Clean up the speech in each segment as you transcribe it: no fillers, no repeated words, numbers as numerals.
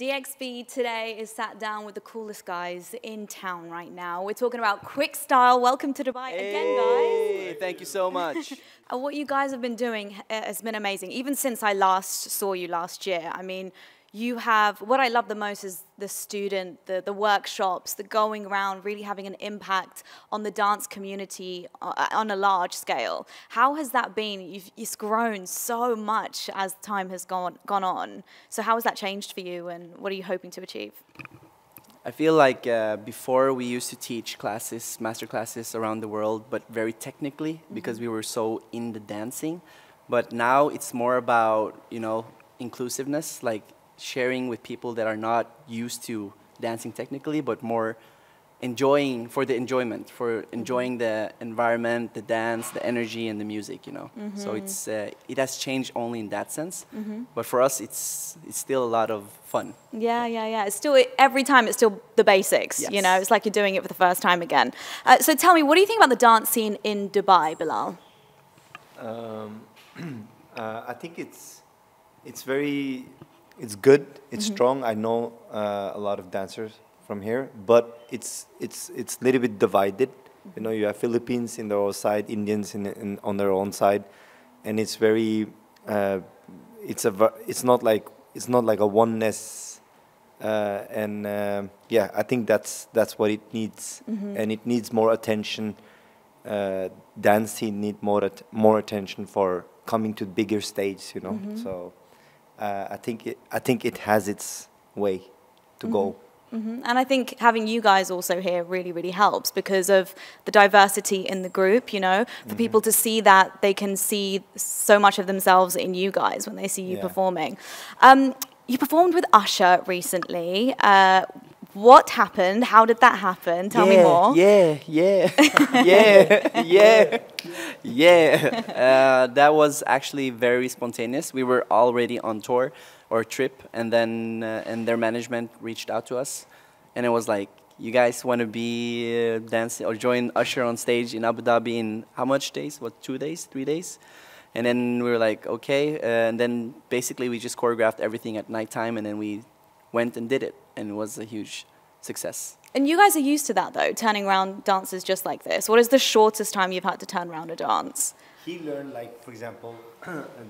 DXB today is sat down with the coolest guys in town right now. We're talking about Quick Style. Welcome to Dubai again, guys. Thank you so much. What you guys have been doing has been amazing. Even since I last saw you last year, I mean, you have, what I love the most is the student, the workshops, the going around, really having an impact on the dance community on a large scale. How has that been? It's grown so much as time has gone on. So how has that changed for you and what are you hoping to achieve? I feel like before we used to teach classes, master classes around the world, but very technically, because we were so into dancing. But now it's more about, you know, inclusiveness, like sharing with people that are not used to dancing technically, but more enjoying for enjoying the environment, the dance, the energy, and the music. You know, so it's it has changed only in that sense. But for us, it's still a lot of fun. Yeah. It's still every time. It's still the basics. Yes. You know, it's like you're doing it for the first time again. So tell me, what do you think about the dance scene in Dubai, Bilal? I think it's very. It's good. It's strong. I know a lot of dancers from here, but it's a little bit divided. You know, you have Philippines in their own side, Indians on their own side, and it's very. It's not like a oneness, yeah, I think that's what it needs, and it needs more attention. Dancing need more attention for coming to bigger stage. You know, so. I think it has its way to go. And I think having you guys also here really, really helps because of the diversity in the group, you know, for people to see that they can see so much of themselves in you guys when they see you performing. You performed with Usher recently. What happened? How did that happen? Tell me more. That was actually very spontaneous. We were already on tour or trip, and then and their management reached out to us, and it was like, you guys want to be dancing or join Usher on stage in Abu Dhabi in how much days? What, 2 days, 3 days? And then we were like, okay. And then basically we just choreographed everything at nighttime, and then we went and did it. And it was a huge success. And you guys are used to that, though, turning around dances just like this. What is the shortest time you've had to turn around a dance? He learned, like, for example,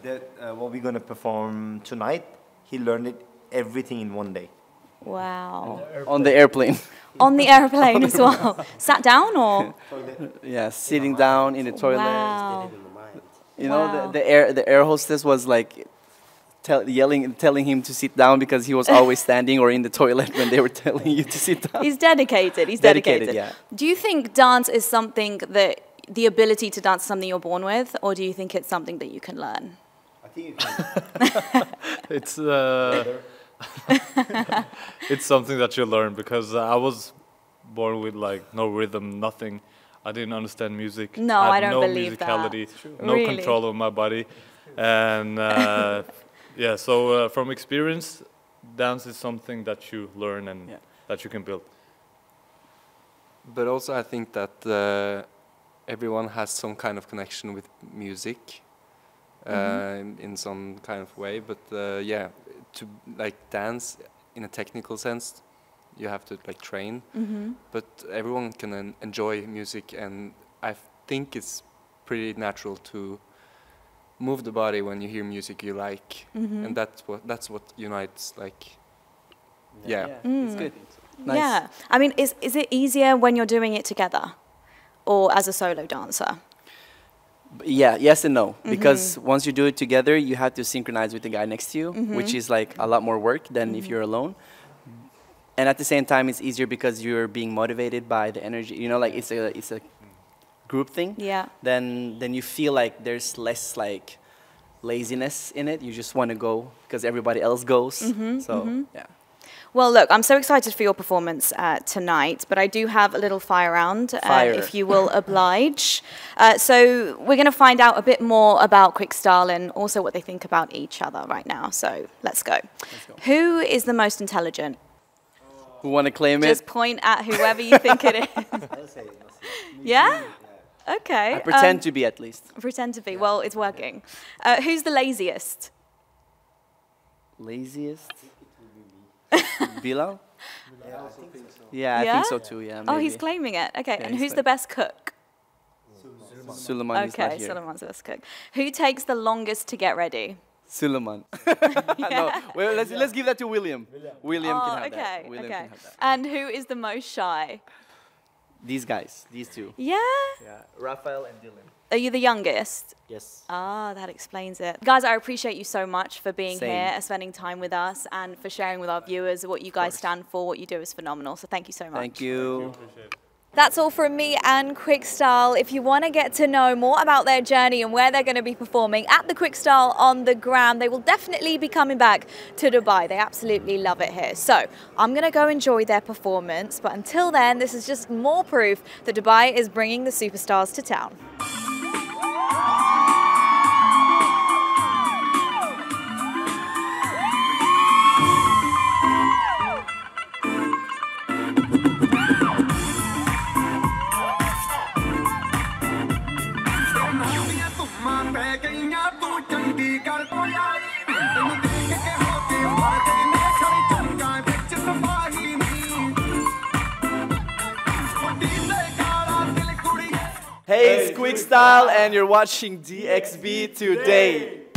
that what we're going to perform tonight, he learned it everything in 1 day. Wow. On the airplane. On the airplane, on the airplane as well. Sat down or? Yeah, sitting down in the toilet. Wow. You know, the air hostess was like... Telling him to sit down because he was always standing or in the toilet when they were telling you to sit down. He's dedicated. He's dedicated. Yeah. Do you think dance is something that the ability to dance is something you're born with, or do you think it's something that you can learn? I think you can. It's something that you learn because I was born with like no rhythm, nothing. I didn't understand music. No, I don't believe that. No musicality, no control over my body, and. Yeah, so from experience, dance is something that you learn and that you can build. But also I think that everyone has some kind of connection with music in some kind of way. But yeah, to like dance in a technical sense, you have to like train. But everyone can enjoy music, and I think it's pretty natural to move the body when you hear music you like, and that's what unites. Like, it's good. Nice. Yeah, I mean, is it easier when you're doing it together, or as a solo dancer? Yeah, yes and no. Because once you do it together, you have to synchronize with the guy next to you, which is like a lot more work than if you're alone. And at the same time, it's easier because you're being motivated by the energy. You know, like it's a group thing, then you feel like there's less like laziness in it. You just want to go because everybody else goes. Yeah. Well, look, I'm so excited for your performance tonight, but I do have a little fire round, if you will oblige. So we're going to find out a bit more about Quick Style and also what they think about each other right now. So let's go. Who is the most intelligent? Who want to claim it? Just point at whoever you think it is. Yeah? Okay. I pretend to be, at least. Pretend to be. Yeah. Well, it's working. Who's the laziest? Laziest? Bilal? Yeah, I think so. Yeah, I think so too, yeah. Maybe. Oh, he's claiming it. Okay, yeah, and who's the best cook? Suleiman is not here. Okay, Suleiman's the best cook. Who takes the longest to get ready? Suleiman. No, well, let's give that to William. William can have that. And who is the most shy? These guys, these two. Yeah? Yeah, Rafael and Dylan. Are you the youngest? Yes. Ah, that explains it. Guys, I appreciate you so much for being here, spending time with us, and for sharing with our viewers what you guys stand for. What you do is phenomenal, so thank you so much. Thank you. Thank you. That's all from me and Quick Style. If you want to get to know more about their journey and where they're going to be performing at the Quick Style on the gram, they will definitely be coming back to Dubai. They absolutely love it here. So I'm going to go enjoy their performance. But until then, this is just more proof that Dubai is bringing the superstars to town. Hey, it's Quick Style and you're watching DXB today.